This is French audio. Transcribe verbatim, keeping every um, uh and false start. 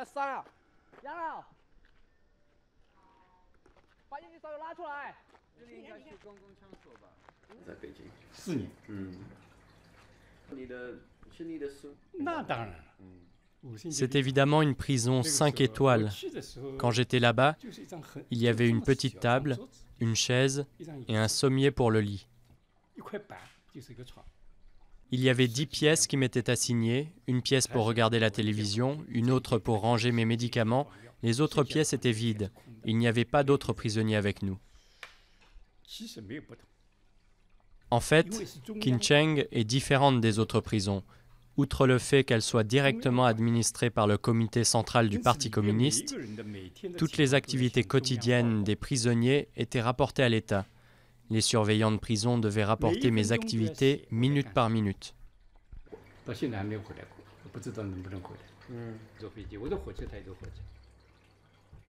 快杀了！杨老，把眼镜扫帚拿出来。这里应该是公共场所吧？我在北京四年。嗯。你的是你的书？那当然了。嗯。 C'est évidemment une prison cinq étoiles. Quand j'étais là-bas, il y avait une petite table, une chaise et un sommier pour le lit. Il y avait dix pièces qui m'étaient assignées, une pièce pour regarder la télévision, une autre pour ranger mes médicaments. Les autres pièces étaient vides. Il n'y avait pas d'autres prisonniers avec nous. En fait, Qincheng est différente des autres prisons. Outre le fait qu'elle soit directement administrée par le comité central du Parti communiste, toutes les activités quotidiennes des prisonniers étaient rapportées à l'État. Les surveillants de prison devaient rapporter mes activités minute par minute.